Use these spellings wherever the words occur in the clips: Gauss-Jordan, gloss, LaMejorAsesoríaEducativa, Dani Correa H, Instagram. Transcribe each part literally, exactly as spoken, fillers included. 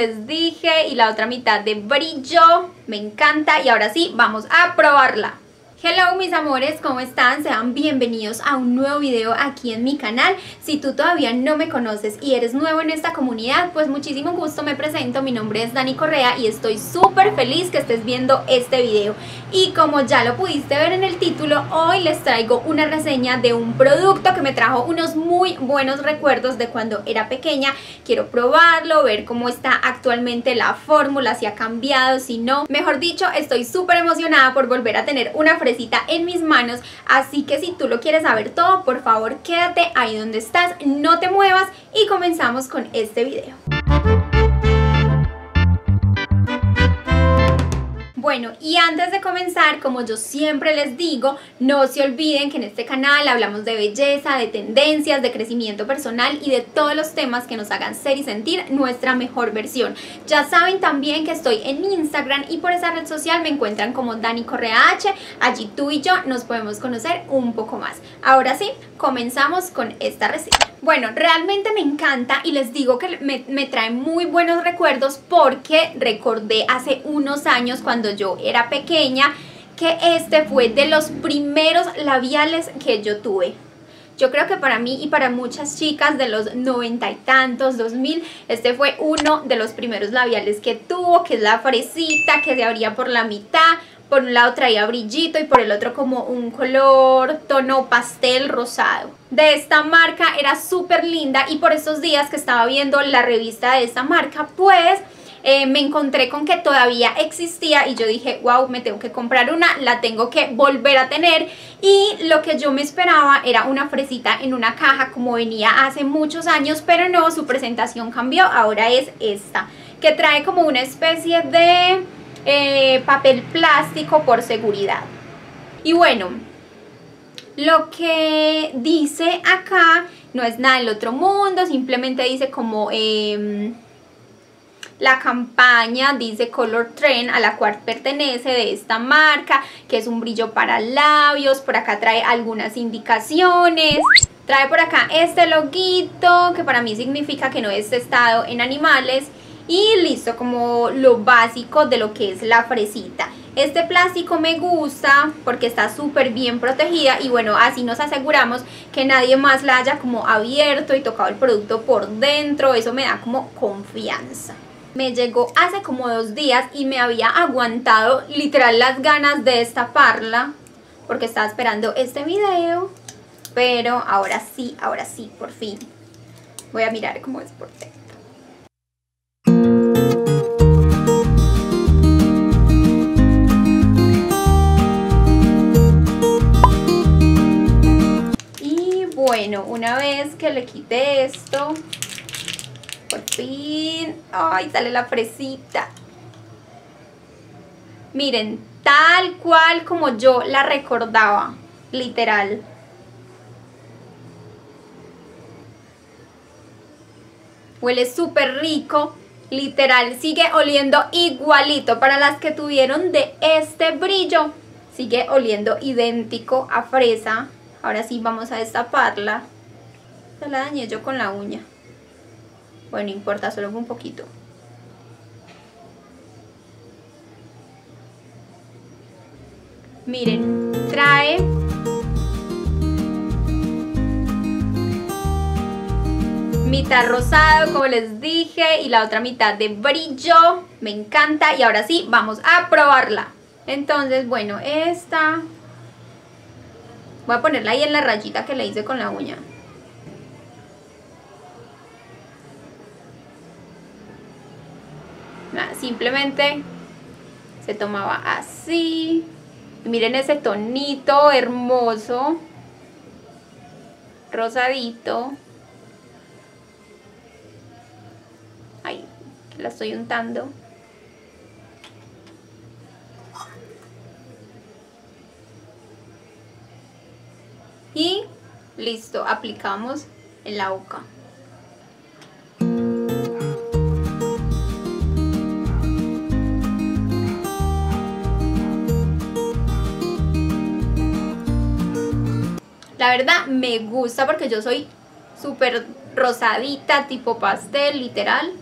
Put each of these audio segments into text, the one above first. les dije, y la otra mitad de brillo. Me encanta y ahora sí, vamos a probarla. Hello mis amores, ¿cómo están? Sean bienvenidos a un nuevo video aquí en mi canal. Si tú todavía no me conoces y eres nuevo en esta comunidad, pues muchísimo gusto, me presento, mi nombre es Dani Correa y estoy súper feliz que estés viendo este video. Y como ya lo pudiste ver en el título, hoy les traigo una reseña de un producto que me trajo unos muy buenos recuerdos de cuando era pequeña. Quiero probarlo, ver cómo está actualmente la fórmula, si ha cambiado, si no. Mejor dicho, estoy súper emocionada por volver a tener una fresca en mis manos, así que si tú lo quieres saber todo, por favor quédate ahí donde estás, no te muevas y comenzamos con este video. Bueno, y antes de comenzar, como yo siempre les digo, no se olviden que en este canal hablamos de belleza, de tendencias, de crecimiento personal y de todos los temas que nos hagan ser y sentir nuestra mejor versión. Ya saben también que estoy en Instagram y por esa red social me encuentran como Dani Correa H. Allí tú y yo nos podemos conocer un poco más. Ahora sí, comenzamos con esta receta. Bueno, realmente me encanta y les digo que me, me trae muy buenos recuerdos porque recordé hace unos años cuando yo era pequeña que este fue de los primeros labiales que yo tuve. Yo creo que para mí y para muchas chicas de los noventa y tantos, dos mil, este fue uno de los primeros labiales que tuvo, que es la fresita, que se abría por la mitad. Por un lado traía brillito y por el otro como un color tono pastel rosado. De esta marca era súper linda y por estos días que estaba viendo la revista de esta marca, pues eh, me encontré con que todavía existía y yo dije, wow, me tengo que comprar una, la tengo que volver a tener. Y lo que yo me esperaba era una fresita en una caja como venía hace muchos años, pero no, su presentación cambió, ahora es esta, que trae como una especie de... Eh, papel plástico por seguridad. Y bueno, lo que dice acá no es nada del otro mundo, simplemente dice como eh, la campaña, dice Color Trend, a la cual pertenece, de esta marca, que es un brillo para labios. Por acá trae algunas indicaciones. Trae por acá este loguito, que para mí significa que no es testado en animales. Y listo, como lo básico de lo que es la fresita. Este plástico me gusta porque está súper bien protegida y bueno, así nos aseguramos que nadie más la haya como abierto y tocado el producto por dentro. Eso me da como confianza. Me llegó hace como dos días y me había aguantado literal las ganas de destaparla porque estaba esperando este video. Pero ahora sí, ahora sí, por fin. Voy a mirar cómo es por dentro. Bueno, una vez que le quité esto, por fin, ay, sale la fresita. Miren, tal cual como yo la recordaba, literal. Huele súper rico, literal, sigue oliendo igualito. Para las que tuvieron de este brillo, sigue oliendo idéntico a fresa. Ahora sí vamos a destaparla. Se la dañé yo con la uña. Bueno, no importa, solo un poquito. Miren, trae... mitad rosado, como les dije, y la otra mitad de brillo. Me encanta y ahora sí vamos a probarla. Entonces, bueno, esta... voy a ponerla ahí en la rayita que le hice con la uña. Nada, simplemente se tomaba así. Y miren ese tonito hermoso. Rosadito. Ahí, la estoy untando. Y listo, aplicamos en la boca. La verdad me gusta porque yo soy súper rosadita, tipo pastel, literal.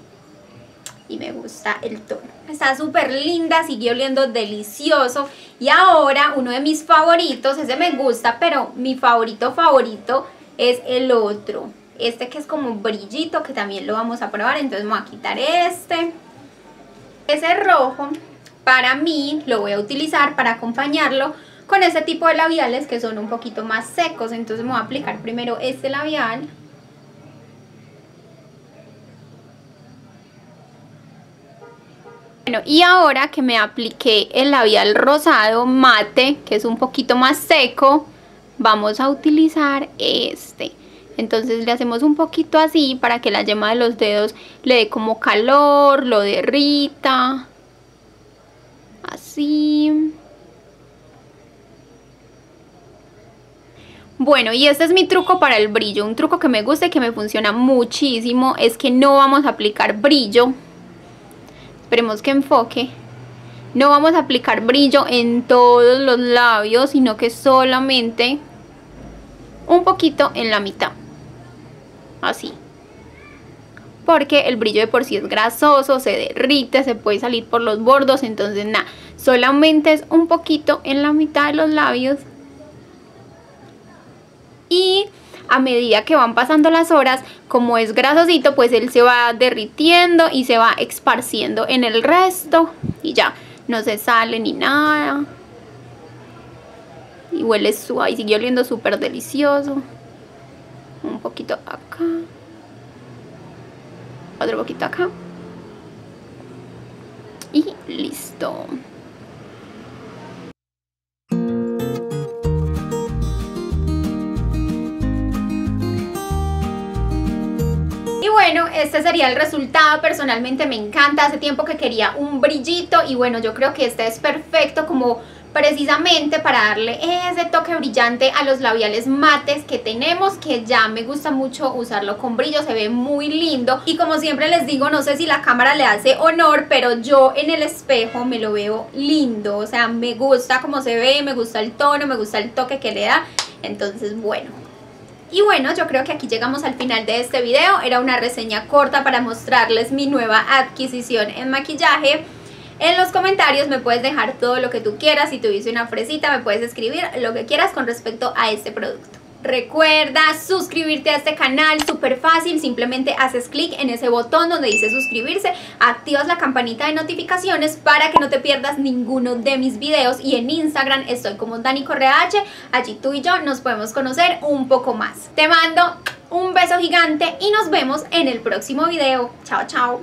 y me gusta el tono. Está súper linda, sigue oliendo delicioso. Y ahora uno de mis favoritos, ese me gusta, pero mi favorito favorito es el otro. Este que es como brillito, que también lo vamos a probar, entonces me voy a quitar este. Ese rojo, para mí, lo voy a utilizar para acompañarlo con este tipo de labiales que son un poquito más secos. Entonces me voy a aplicar primero este labial. Bueno, y ahora que me apliqué el labial rosado mate, que es un poquito más seco, vamos a utilizar este. Entonces le hacemos un poquito así para que la yema de los dedos le dé como calor, lo derrita. Así. Bueno, y este es mi truco para el brillo. Un truco que me gusta y que me funciona muchísimo es que no vamos a aplicar brillo. Esperemos que enfoque. No vamos a aplicar brillo en todos los labios, sino que solamente un poquito en la mitad. Así, porque el brillo de por sí es grasoso, se derrite, se puede salir por los bordos, entonces nada, solamente es un poquito en la mitad de los labios. Y a medida que van pasando las horas, como es grasosito, pues él se va derritiendo y se va esparciendo en el resto y ya, no se sale ni nada. Y huele suave y sigue oliendo súper delicioso. Un poquito acá. Otro poquito acá. Y listo. Y bueno, este sería el resultado. Personalmente me encanta. Hace tiempo que quería un brillito y bueno, yo creo que este es perfecto como precisamente para darle ese toque brillante a los labiales mates que tenemos, que ya me gusta mucho usarlo con brillo, se ve muy lindo. Y como siempre les digo, no sé si la cámara le hace honor, pero yo en el espejo me lo veo lindo, o sea, me gusta cómo se ve, me gusta el tono, me gusta el toque que le da, entonces bueno. Y bueno, yo creo que aquí llegamos al final de este video, era una reseña corta para mostrarles mi nueva adquisición en maquillaje. En los comentarios me puedes dejar todo lo que tú quieras, si tuviste una fresita me puedes escribir lo que quieras con respecto a este producto. Recuerda suscribirte a este canal, súper fácil, simplemente haces clic en ese botón donde dice suscribirse, activas la campanita de notificaciones para que no te pierdas ninguno de mis videos y en Instagram estoy como Dani Correa H, allí tú y yo nos podemos conocer un poco más. Te mando un beso gigante y nos vemos en el próximo video. Chao, chao.